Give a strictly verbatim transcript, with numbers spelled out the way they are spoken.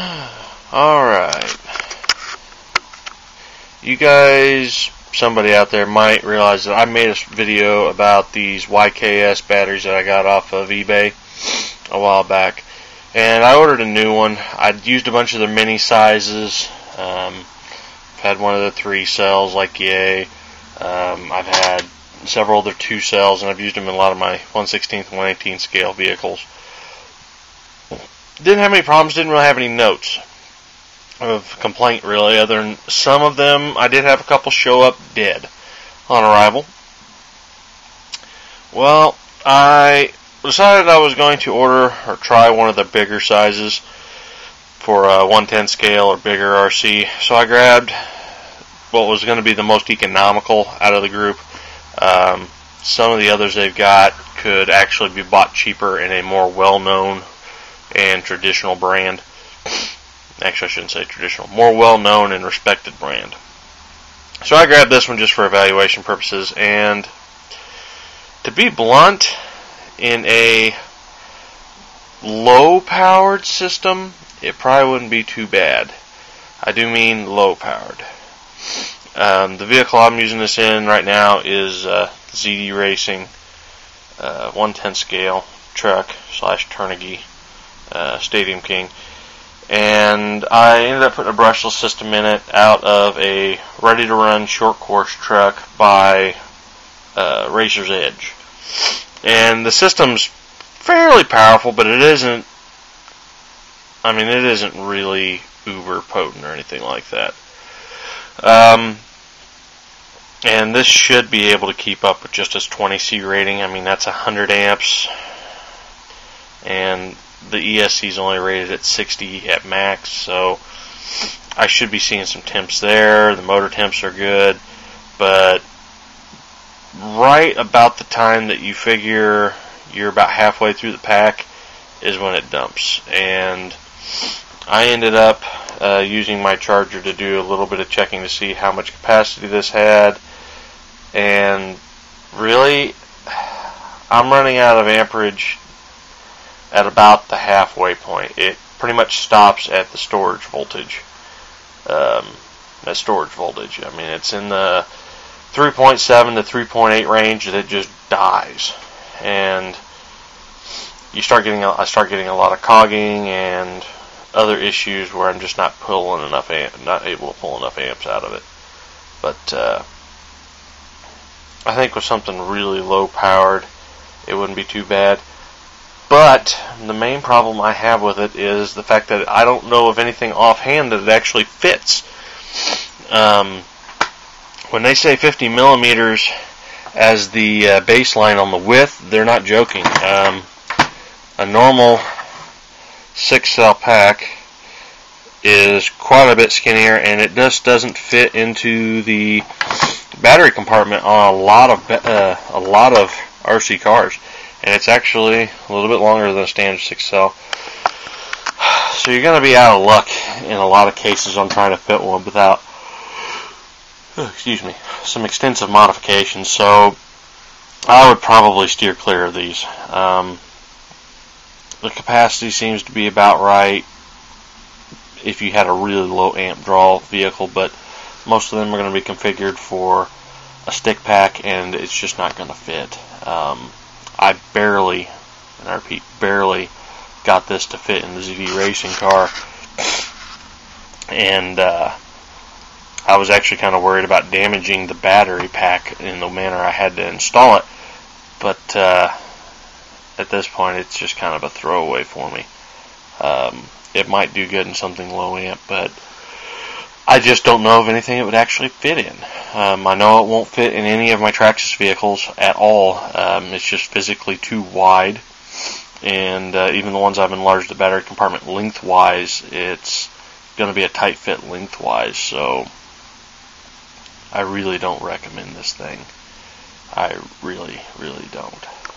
Alright. You guys, somebody out there might realize that I made a video about these Y K S batteries that I got off of eBay a while back. And I ordered a new one. I'd used a bunch of the mini sizes. Um, I've had one of the three cells, like yay. Um, I've had several other two cells, and I've used them in a lot of my one sixteenth and one eighteenth scale vehicles. Didn't have any problems, didn't really have any notes of complaint, really, other than some of them. I did have a couple show up dead on arrival. Well, I decided I was going to order or try one of the bigger sizes for a one ten scale or bigger R C, so I grabbed what was going to be the most economical out of the group. Um, some of the others they've got could actually be bought cheaper in a more well-known and traditional brand. Actually, I shouldn't say traditional. More well-known and respected brand. So I grabbed this one just for evaluation purposes. And to be blunt, in a low-powered system, it probably wouldn't be too bad. I do mean low-powered. Um, the vehicle I'm using this in right now is uh, Z D Racing uh, one ten scale truck slash Turnigy uh, Stadium King. And I ended up putting a brushless system in it out of a ready-to-run short course truck by uh, Racer's Edge. And the system's fairly powerful, but it isn't, I mean, it isn't really uber potent or anything like that. Um, and this should be able to keep up with just its twenty C rating. I mean, that's one hundred amps. And the E S C is only rated at sixty at max, so I should be seeing some temps there. The motor temps are good, but right about the time that you figure you're about halfway through the pack is when it dumps. And I ended up uh, using my charger to do a little bit of checking to see how much capacity this had, and really I'm running out of amperage at about the halfway point. It pretty much stops at the storage voltage. Um, that storage voltage. I mean, it's in the three point seven to three point eight range that it just dies, and you start getting. I start getting a lot of cogging and other issues where I'm just not pulling enough, amp, not able to pull enough amps out of it. But uh, I think with something really low powered, it wouldn't be too bad. But the main problem I have with it is the fact that I don't know of anything offhand that it actually fits. Um, when they say fifty millimeters as the uh, baseline on the width, they're not joking. Um, a normal six cell pack is quite a bit skinnier, and it just doesn't fit into the battery compartment on a lot of uh, a lot of R C cars. And it's actually a little bit longer than a standard six cell. So you're going to be out of luck in a lot of cases on trying to fit one without, excuse me, some extensive modifications. So I would probably steer clear of these. Um, the capacity seems to be about right if you had a really low amp draw vehicle, but most of them are going to be configured for a stick pack, and it's just not going to fit. Um, I barely, and I repeat, barely got this to fit in the Z D Racing car, and uh, I was actually kind of worried about damaging the battery pack in the manner I had to install it, but uh, at this point it's just kind of a throwaway for me. Um, it might do good in something low amp, but I just don't know of anything it would actually fit in. Um, I know it won't fit in any of my Traxxas vehicles at all. Um, it's just physically too wide. And uh, even the ones I've enlarged the battery compartment lengthwise, it's going to be a tight fit lengthwise. So I really don't recommend this thing. I really, really don't.